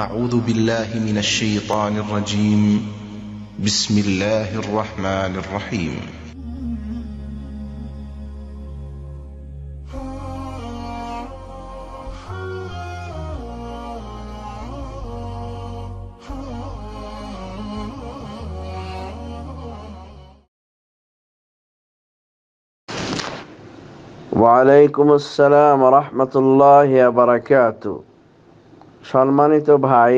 أعوذ بالله من الشيطان الرجيم. بسم الله الرحمن الرحيم. ওয়ালাইকুম আসসালাম রাহমাতুল্লাহি ওয়া বারাকাতু। সম্মানিত ভাই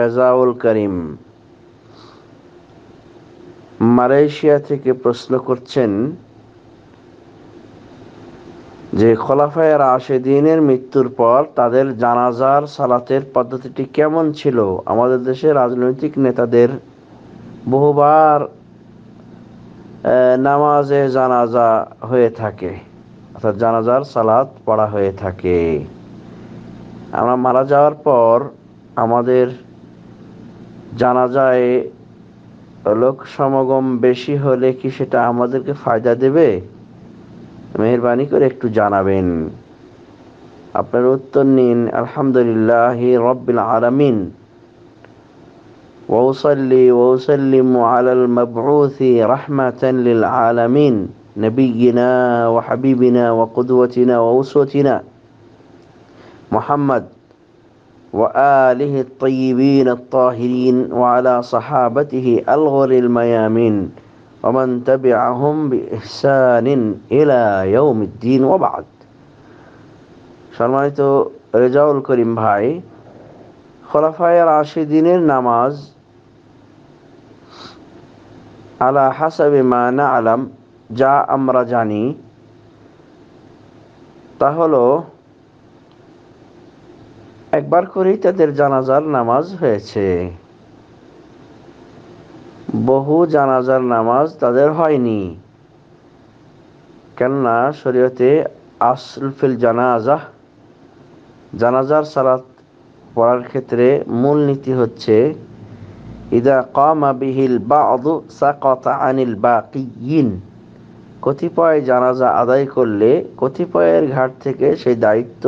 রেজাউল করিম মালয়েশিয়া থেকে প্রশ্ন করছেন যে খোলাফায়ে রাশেদিনের মৃত্যুর পর তাদের জানাজার সালাতের পদ্ধতিটি কেমন ছিল। আমাদের দেশে রাজনৈতিক নেতাদের বহুবার নামাজে জানাজা হয়ে থাকে, অর্থাৎ জানাজার সালাত পড়া হয়ে থাকে। আমরা মারা যাওয়ার পর আমাদের জানাজায় লোক সমাগম বেশি হলে কি সেটা আমাদেরকে ফায়দা দেবে? মেহরবানি করে একটু জানাবেন। আপনার উত্তর নিন, আলহামদুলিল্লাহি রব্বিল আলামিন ওয়া উসাল্লি ওয়া উসাল্লিমু আলাল মাবউসি রাহমাতান লিল আলামিন نبينا وحبيبنا وقدوتنا وأسوتنا محمد وآله الطيبين الطاهرين وعلى صحابته الغر الميامين ومن تبعهم بإحسان إلى يوم الدين وبعد. সম্মানিত রেজাউল করিম ভাই, খোলাফায়ে রাশিদিনের নামাজ আলা হাসাবি মা না'লাম, যা আমরা জানি তা হলো একবার করেই তাদের জানাজার নামাজ হয়েছে, বহু জানাজার নামাজ তাদের হয়নি। কেননা শরীয়তে আসল ফিল জানাজাহ, জানাজার সালাত পড়ার ক্ষেত্রে মূল নীতি হচ্ছে ইদা কামা বিহিল বা'দু সাকাতা আনিল বাকিয়িন, কতিপয় জানাজা আদায় করলে কতিপয়ের ঘাট থেকে সেই দায়িত্ব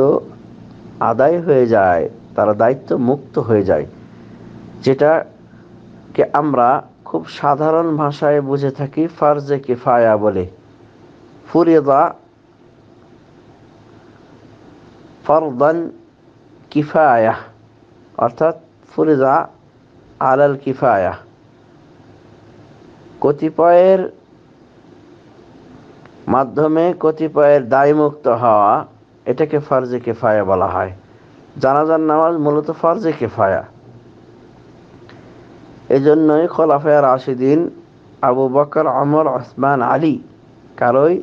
আদায় হয়ে যায়, তারা দায়িত্ব মুক্ত হয়ে যায়। যেটাকে আমরা খুব সাধারণ ভাষায় বুঝে থাকি ফারজে কিফায়া বলে। ফুরিদা ফরদান কিফায়া, অর্থাৎ ফুরিদা আলাল কিফায়া, কতিপয়ের মাধ্যমে কতিপয়ের দায়মুক্ত হওয়া, এটাকে ফরজে কিফায়া বলা হয়। জানাজার নামাজ মূলত ফরজে কিফায়া। এজন্যই খোলাফায়ে রাশিদিন আবু বকর, ওমর, ওসমান, আলী কারোই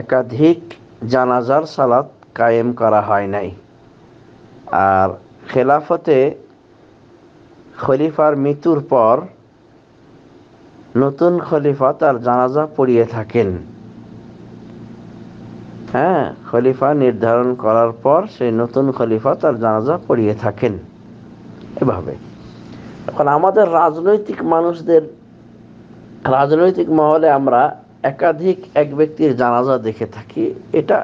একাধিক জানাজার সালাত কায়েম করা হয় নাই। আর খেলাফতে খলিফার মৃত্যুর পর নতুন খলিফা তার জানাজা পড়িয়ে থাকেন। হ্যাঁ, খলিফা নির্ধারণ করার পর সেই নতুন খলিফা তার জানাজা পড়িয়ে থাকেন। এভাবে এখন আমাদের রাজনৈতিক মানুষদের, রাজনৈতিক মহলে আমরা একাধিক এক ব্যক্তির জানাজা দেখে থাকি। এটা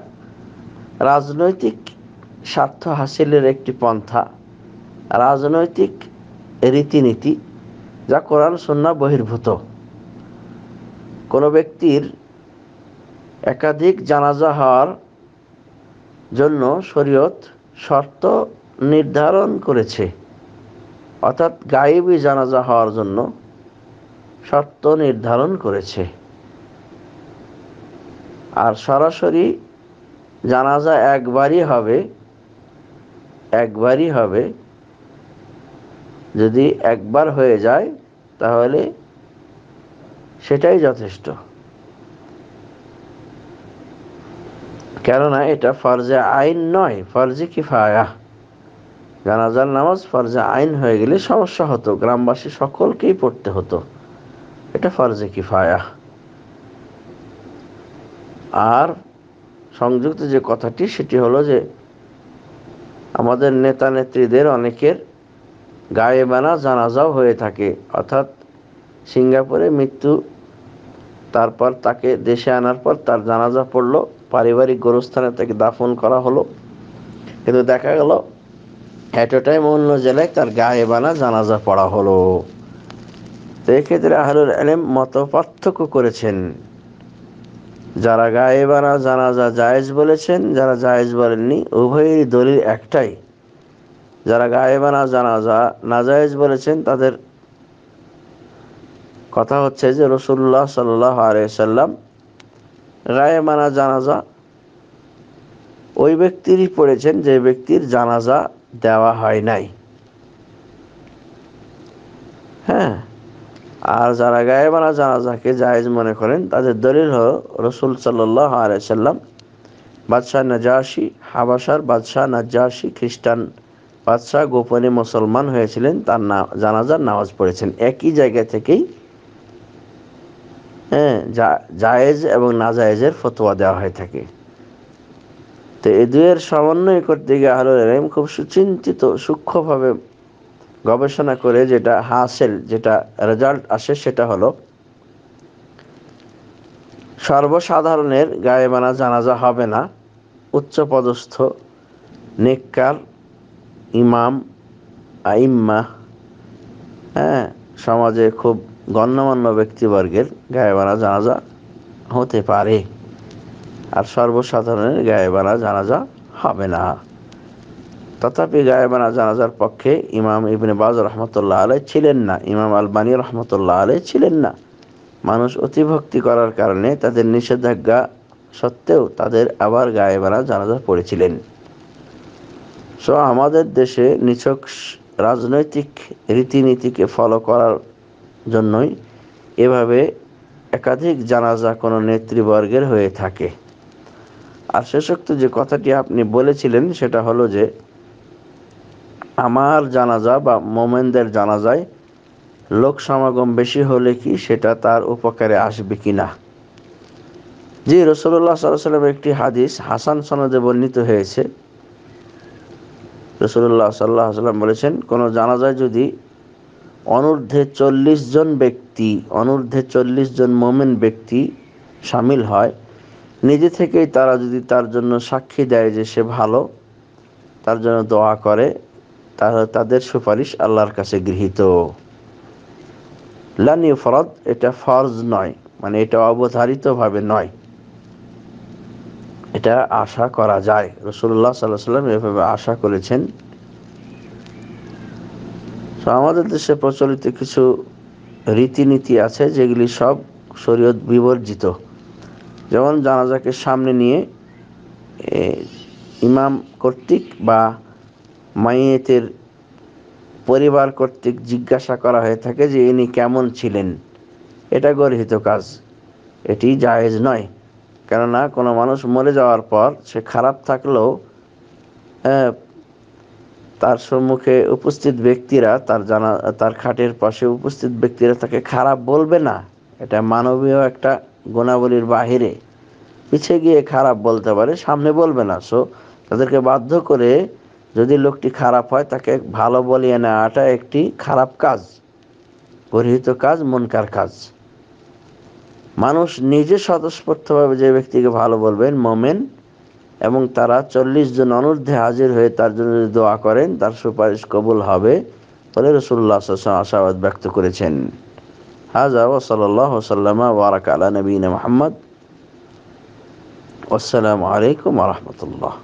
রাজনৈতিক স্বার্থ হাসিলের একটি পন্থা, রাজনৈতিক রীতিনীতি, যা কোরআন সুন্নাহ বহির্ভূত। কোনো ব্যক্তির একাধিক জানাজা হওয়ার জন্য শরীয়ত শর্ত নির্ধারণ করেছে, অর্থাৎ গায়েবী জানাজা হওয়ার জন্য শর্ত নির্ধারণ করেছে। আর সরাসরি জানাজা একবারই হবে, যদি একবার হয়ে যায় তাহলে সেটাই যথেষ্ট। কেননা এটা ফরজে আইন নয়, ফরজে কিফায়া। জানাজার নামাজ ফরজে আইন হয়ে গেলে সমস্যা হতো, গ্রামবাসী সকলকেই পড়তে হতো। এটা ফরজে কিফায়া। আর সংযুক্ত যে কথাটি সেটি হলো যে আমাদের নেতা নেত্রীদের অনেকের গায়েবানা জানাজাও হয়ে থাকে, অর্থাৎ সিঙ্গাপুরে মৃত্যু, তারপর তাকে দেশে আনার পর তার জানাজা পড়লো, পারিবারিক গোরস্থানে তাকে দাফন করা হলো, কিন্তু দেখা গেল এতটাই অন্য জেলায় তার গায়েবানা জানাজা পড়া হলো। তো এক্ষেত্রে আহলুল ইলম মত পার্থক্য করেছেন, যারা গায়েবানা জানাজা জায়েজ বলেছেন, যারা জায়েজ বলেননি, উভয়েরই দলিল একটাই। যারা গায়েবানা জানাজা নাজায়েজ বলেছেন তাদের কথা হচ্ছে যে রাসূলুল্লাহ সাল্লাল্লাহু আলাইহি সাল্লাম গায়েবানা জানাজা ওই ব্যক্তিরই পড়েছেন যে ব্যক্তির জানাজা দেওয়া হয় নাই। হ্যাঁ, আর যারা গায়েবানা জানাজাকে জায়েজ মনে করেন তাদের দলিল হলো রাসূল সাল্লাল্লাহু আলাইহি সাল্লাম বাদশাহ নাজাশি, হাবাসার বাদশাহ নাজাশি খ্রিস্টান বাদশাহ, গোপনে মুসলমান হয়েছিলেন, তার জানাজার নামাজ পড়েছেন। একই জায়গা থেকেই হ্যাঁ জায়েজ এবং নাজায়েজের ফতোয়া দেওয়া হয়ে থাকে। তো এই দুয়ের সমন্বয় করতে গিয়ে আহলুল ইলম খুব সুচিন্তিত সূক্ষ্মভাবে গবেষণা করে যেটা হাসিল, যেটা রেজাল্ট আসে সেটা হলো সর্বসাধারণের গায়েবানা জানাজা হবে না, উচ্চপদস্থ নেককার ইমাম আইম্মা হ্যাঁ সমাজে খুব গণ্যমান্য ব্যক্তিবর্গের গায়েবানা জানাজা হতে পারে, আর সর্বসাধারণের গায়েবানা জানাজা হবে না। তথাপি গায়েবানা জানাজার পক্ষে ইমাম ইবনে বাজ রহমতুল্লাহ আলাইহি ছিলেন না, ইমাম আলবানী রহমতুল্লাহ আলাইহি ছিলেন না। মানুষ অতিভক্তি করার কারণে তাদের নিষেধাজ্ঞা সত্ত্বেও তাদের আবার গায়েবানা জানাজা পড়েছিলেন। সো আমাদের দেশে নিছক রাজনৈতিক রীতিনীতিকে ফলো করার জন্যই এভাবে একাধিক জানাজা কোনো নেতৃবর্গের হয়ে থাকে। আর শেষোক্ত যে কথাটি আপনি বলেছিলেন সেটা হলো যে আমার জানাজা বা মোমেনদের জানাজায় লোক সমাগম বেশি হলে কি সেটা তার উপকারে আসবে কি না। জি, রাসূলুল্লাহ সাল্লাল্লাহু আলাইহি ওয়াসাল্লামের একটি হাদিস হাসান সনদে বর্ণিত হয়েছে। রাসূলুল্লাহ সাল্লাল্লাহু আলাইহি ওয়াসাল্লাম বলেছেন, কোনো জানাজায় যদি অনূর্ধ্বে চল্লিশ জন মোমেন ব্যক্তি সামিল হয়, নিজে থেকেই তারা যদি তার জন্য সাক্ষী দেয় যে সে ভালো, তার জন্য দোয়া করে, তাহলে তাদের সুপারিশ আল্লাহর কাছে গৃহীত। লা ইউফরাদ, এটা ফরজ নয়, মানে এটা অবধারিতভাবে নয়, এটা আশা করা যায়। রাসূলুল্লাহ সাল্লাল্লাহু আলাইহি ওয়াসাল্লাম এভাবে আশা করেছেন। তো আমাদের দেশে প্রচলিত কিছু রীতিনীতি আছে যেগুলি সব শরীয়ত বিবর্জিত। যেমন জানাজাকে সামনে নিয়ে ইমাম কর্তৃক বা মাইয়েতের পরিবার কর্তৃক জিজ্ঞাসা করা হয়ে থাকে যে ইনি কেমন ছিলেন। এটা গর্হিত কাজ, এটি জায়েজ নয়। কেননা কোনো মানুষ মরে যাওয়ার পর সে খারাপ থাকলেও তার সম্মুখে উপস্থিত ব্যক্তিরা তার খাটের পাশে উপস্থিত ব্যক্তিরা তাকে খারাপ বলবে না। এটা মানবীয় একটা গুণাবলীর বাহিরে, পিছিয়ে গিয়ে খারাপ বলতে পারে, সামনে বলবে না। সো তাদেরকে বাধ্য করে যদি লোকটি খারাপ হয় তাকে ভালো বলিয়ে নেওয়াটা একটি খারাপ কাজ, গর্হিত কাজ, মুনকার কাজ। মানুষ নিজে স্বতঃস্ফূর্তভাবে যে ব্যক্তিকে ভালো বলবেন মোমেন, এবং তারা 40 জন অনূর্ধ্বে হাজির হয়ে তার জন্য যদি দোয়া করেন তার সুপারিশ কবুল হবে বলে রাসূলুল্লাহ সাল্লাল্লাহু আলাইহি ওয়াসাল্লাম আশাবাদ ব্যক্ত করেছেন। হাযা ওয়া সাল্লাল্লাহু সাল্লামা ওয়া বারাকা আলা নবিনা মুহাম্মদ। আসসালামু আলাইকুম ওয়া রাহমাতুল্লাহ।